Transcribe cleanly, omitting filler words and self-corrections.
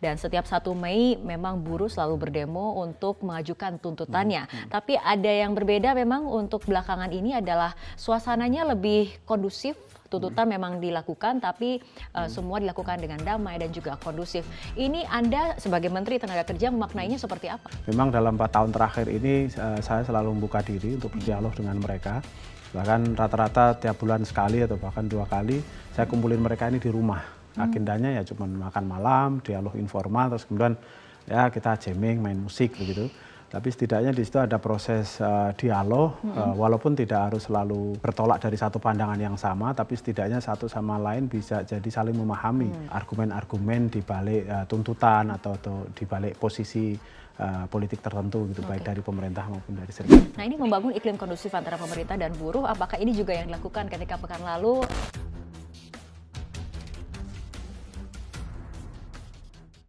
Dan setiap 1 Mei memang buruh selalu berdemo untuk mengajukan tuntutannya. Tapi ada yang berbeda memang untuk belakangan ini adalah suasananya lebih kondusif. Tuntutan memang dilakukan, tapi semua dilakukan dengan damai dan juga kondusif. Ini Anda sebagai Menteri Tenaga Kerja memaknainya seperti apa? Memang dalam 4 tahun terakhir ini saya selalu membuka diri untuk berdialog dengan mereka. Bahkan rata-rata tiap bulan sekali atau bahkan 2 kali saya kumpulin mereka ini di rumah. Agendanya ya cuma makan malam, dialog informal, terus kemudian ya kita jamming, main musik begitu. Tapi setidaknya di situ ada proses dialog, walaupun tidak harus selalu bertolak dari satu pandangan yang sama, tapi setidaknya satu sama lain bisa jadi saling memahami argumen-argumen di balik tuntutan atau di balik posisi politik tertentu gitu, baik dari pemerintah maupun dari serikat. Nah, ini membangun iklim kondusif antara pemerintah dan buruh, apakah ini juga yang dilakukan ketika pekan lalu?